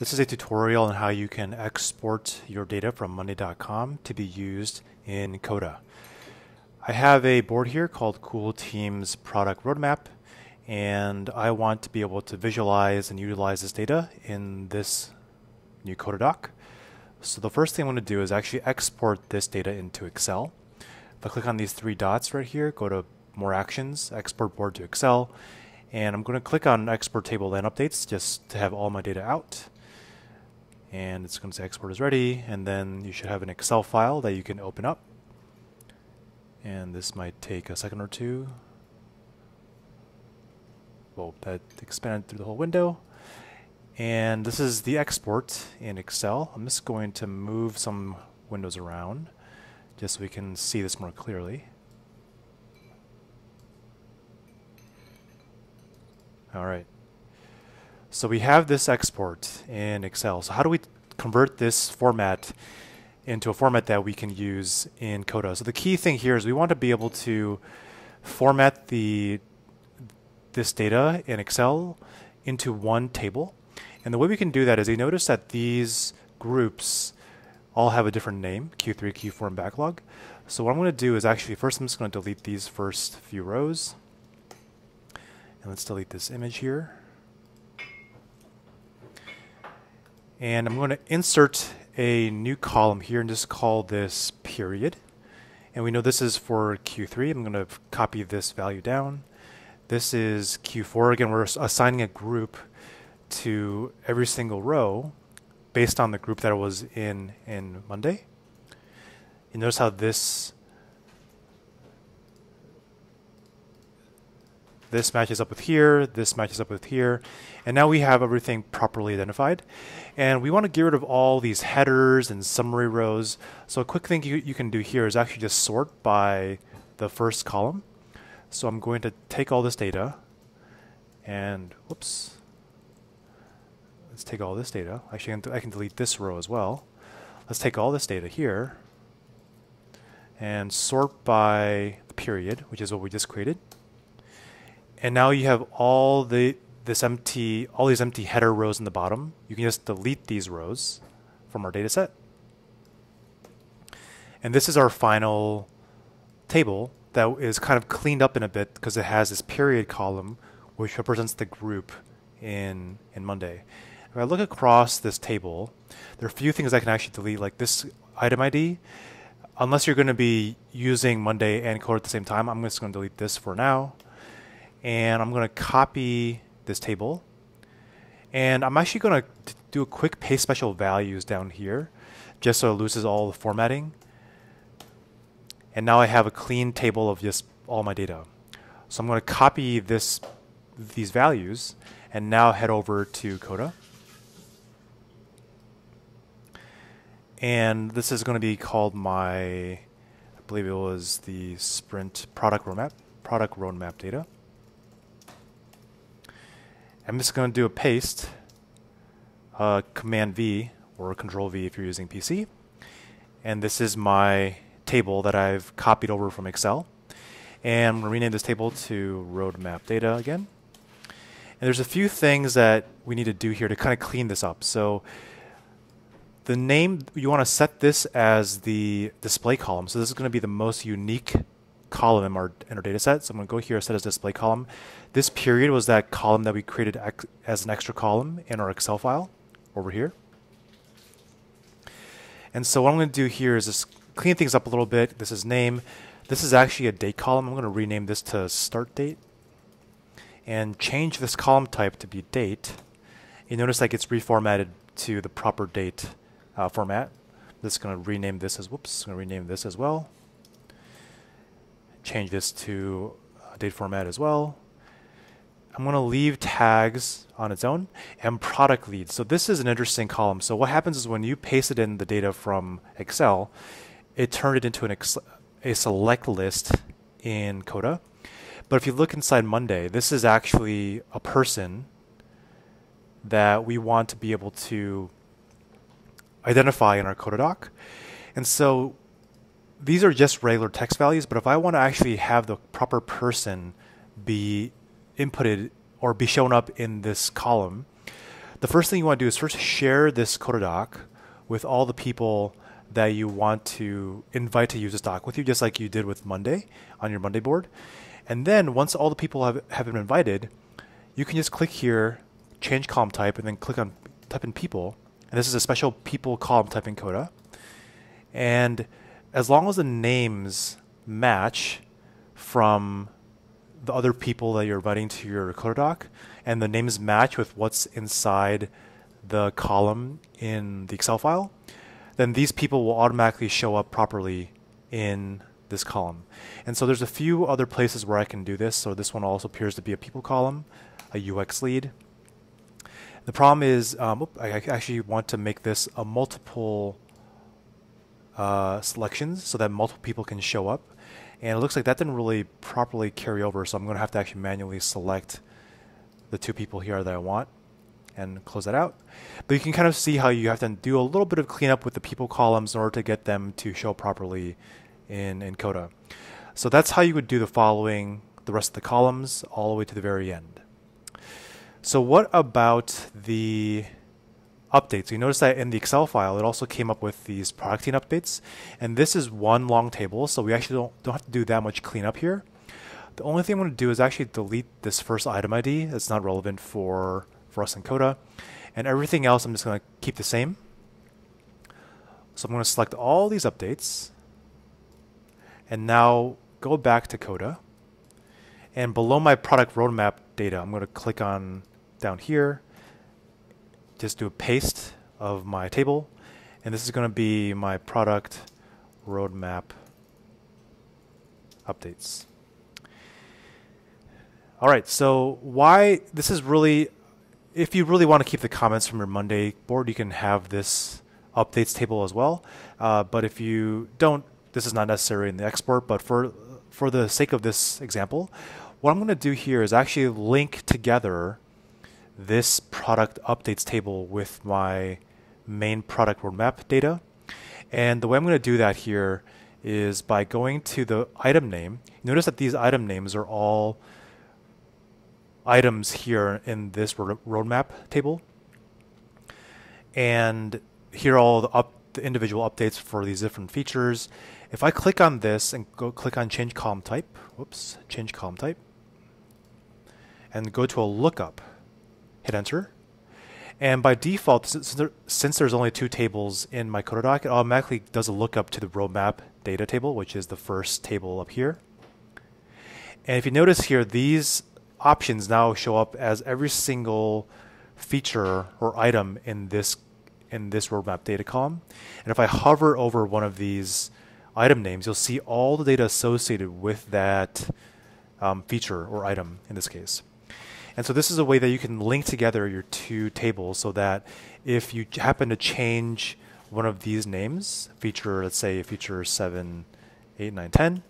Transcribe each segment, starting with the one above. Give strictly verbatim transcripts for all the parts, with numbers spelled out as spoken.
This is a tutorial on how you can export your data from monday dot com to be used in Coda. I have a board here called Cool Teams Product Roadmap, and I want to be able to visualize and utilize this data in this new Coda doc. So the first thing I want to do is actually export this data into Excel. If I click on these three dots right here, go to More Actions, Export Board to Excel, and I'm going to click on Export Table and Updates just to have all my data out. And it's going to say export is ready, and then you should have an Excel file that you can open up. And this might take a second or two. Well, that expanded through the whole window. And this is the export in Excel. I'm just going to move some windows around just so we can see this more clearly. All right. So we have this export in Excel. So how do we convert this format into a format that we can use in Coda? So the key thing here is we want to be able to format the this data in Excel into one table. And the way we can do that is you notice that these groups all have a different name, Q three, Q four, and backlog. So what I'm going to do is actually first I'm just going to delete these first few rows. And let's delete this image here. And I'm going to insert a new column here and just call this period. And we know this is for Q three. I'm going to copy this value down. This is Q four. Again, we're assigning a group to every single row based on the group that it was in in Monday. You notice how this This matches up with here, this matches up with here, and now we have everything properly identified. And we want to get rid of all these headers and summary rows. So a quick thing you, you can do here is actually just sort by the first column. So I'm going to take all this data and, whoops, let's take all this data. Actually, I can, I can delete this row as well. Let's take all this data here and sort by the period, which is what we just created. And now you have all the this empty all these empty header rows in the bottom. You can just delete these rows from our data set. And this is our final table that is kind of cleaned up in a bit because it has this period column which represents the group in in Monday. If I look across this table, there are a few things I can actually delete, like this item I D. Unless you're going to be using Monday and Coda at the same time, I'm just going to delete this for now. And I'm going to copy this table, and I'm actually going to do a quick paste special values down here just so it loses all the formatting. And now I have a clean table of just all my data. So I'm going to copy this these values and now head over to Coda, and this is going to be called my, I believe it was the sprint product roadmap product roadmap data. I'm just going to do a paste, uh, Command V or Control V if you're using P C. And this is my table that I've copied over from Excel. And I'm going to rename this table to Roadmap Data again. And there's a few things that we need to do here to kind of clean this up. So the name, you want to set this as the display column. So this is going to be the most unique column in our, in our data set. So I'm going to go here, set as display column. This period was that column that we created ex as an extra column in our Excel file over here. And so what I'm going to do here is just clean things up a little bit. This is name. This is actually a date column. I'm going to rename this to start date and change this column type to be date. You notice like it's reformatted to the proper date uh, format. I'm just going to rename this as, whoops, I'm going to rename this as well. Change this to uh, date format as well. I'm going to leave tags on its own, and product lead. So this is an interesting column. So what happens is when you pasted in the data from Excel, it turned it into an ex a select list in Coda. But if you look inside Monday, this is actually a person that we want to be able to identify in our Coda doc. And so these are just regular text values, but if I want to actually have the proper person be inputted or be shown up in this column, the first thing you want to do is first share this Coda doc with all the people that you want to invite to use this doc with you, just like you did with Monday on your Monday board. And then once all the people have, have been invited, you can just click here, change column type, and then click on type in people. And this is a special people column type in Coda. And as long as the names match from the other people that you're inviting to your Coda doc, and the names match with what's inside the column in the Excel file, then these people will automatically show up properly in this column. And so there's a few other places where I can do this. So this one also appears to be a people column, a U X lead. The problem is, um, oops, I actually want to make this a multiple uh, selections so that multiple people can show up. And it looks like that didn't really properly carry over, so I'm going to have to actually manually select the two people here that I want and close that out. But you can kind of see how you have to do a little bit of cleanup with the people columns in order to get them to show properly in, in Coda. So that's how you would do the following, the rest of the columns, all the way to the very end. So what about the updates? So you notice that in the Excel file, it also came up with these product team updates. And this is one long table, so we actually don't, don't have to do that much cleanup here. The only thing I'm going to do is actually delete this first item I D. It's not relevant for, for us in Coda. And everything else I'm just going to keep the same. So I'm going to select all these updates. And now go back to Coda. And below my product roadmap data, I'm going to click on down here. Just do a paste of my table, and this is going to be my product roadmap updates. All right, so why this is really, if you really want to keep the comments from your Monday board, you can have this updates table as well. Uh, but if you don't, this is not necessary in the export. But for for the sake of this example, what I'm going to do here is actually link together this product updates table with my main product roadmap data. And the way I'm going to do that here is by going to the item name. Notice that these item names are all items here in this roadmap table. And here are all the, up, the individual updates for these different features. If I click on this and go click on change column type, whoops, change column type, and go to a lookup, hit enter, and by default, since, there, since there's only two tables in my Coda doc, it automatically does a lookup to the roadmap data table, which is the first table up here. And if you notice here, these options now show up as every single feature or item in this in this roadmap data column. And if I hover over one of these item names, you'll see all the data associated with that um, feature or item in this case. And so this is a way that you can link together your two tables so that if you happen to change one of these names, feature, let's say feature seven eight nine ten,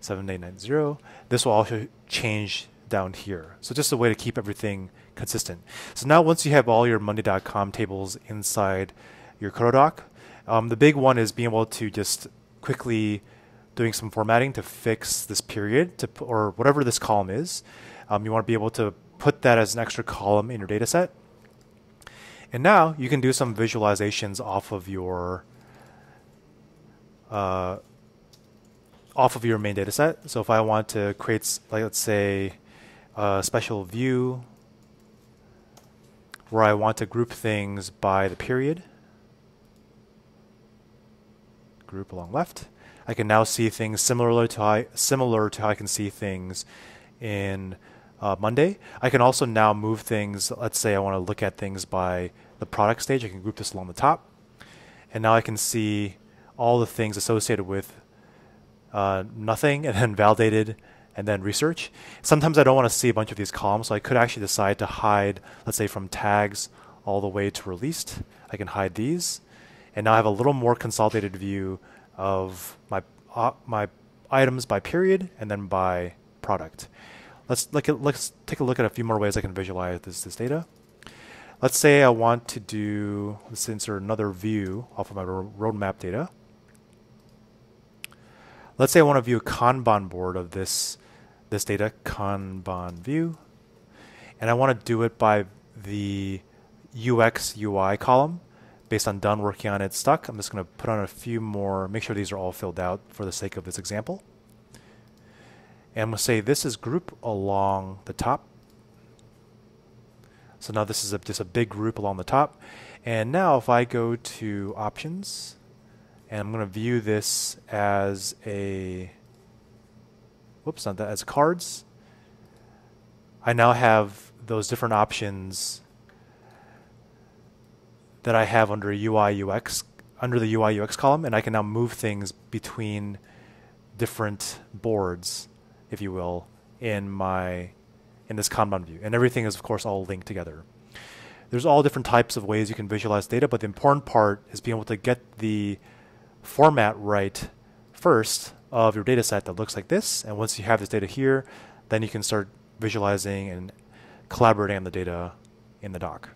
seven eight nine zero, this will also change down here. So just a way to keep everything consistent. So now once you have all your monday dot com tables inside your Coda doc, um, the big one is being able to just quickly doing some formatting to fix this period to, or whatever this column is. Um, you want to be able to put that as an extra column in your data set. And now you can do some visualizations off of your uh, off of your main data set. So if I want to create, like, let's say, a special view where I want to group things by the period, group along left, I can now see things similar to how, similar to how I can see things in uh, Monday. I can also now move things. Let's say I want to look at things by the product stage. I can group this along the top, and now I can see all the things associated with uh, nothing, and then validated, and then research. Sometimes I don't want to see a bunch of these columns, so I could actually decide to hide, let's say, from tags all the way to released. I can hide these, and now I have a little more consolidated view of my uh, my items by period and then by product. Let's look at, let's take a look at a few more ways I can visualize this, this data. Let's say I want to do, let's insert another view off of my roadmap data. Let's say I want to view a Kanban board of this, this data, Kanban view, and I want to do it by the U X U I column based on done working on it stuck. I'm just going to put on a few more, make sure these are all filled out for the sake of this example. And I'm going to say this is group along the top. So now this is a, just a big group along the top. And now if I go to options, and I'm going to view this as a, whoops, not that, as cards. I now have those different options that I have under U I U X, under the U I U X column, and I can now move things between different boards, if you will, in my in this Kanban view. And everything is, of course, all linked together. There's all different types of ways you can visualize data, but the important part is being able to get the format right first of your data set that looks like this. And once you have this data here, then you can start visualizing and collaborating on the data in the doc.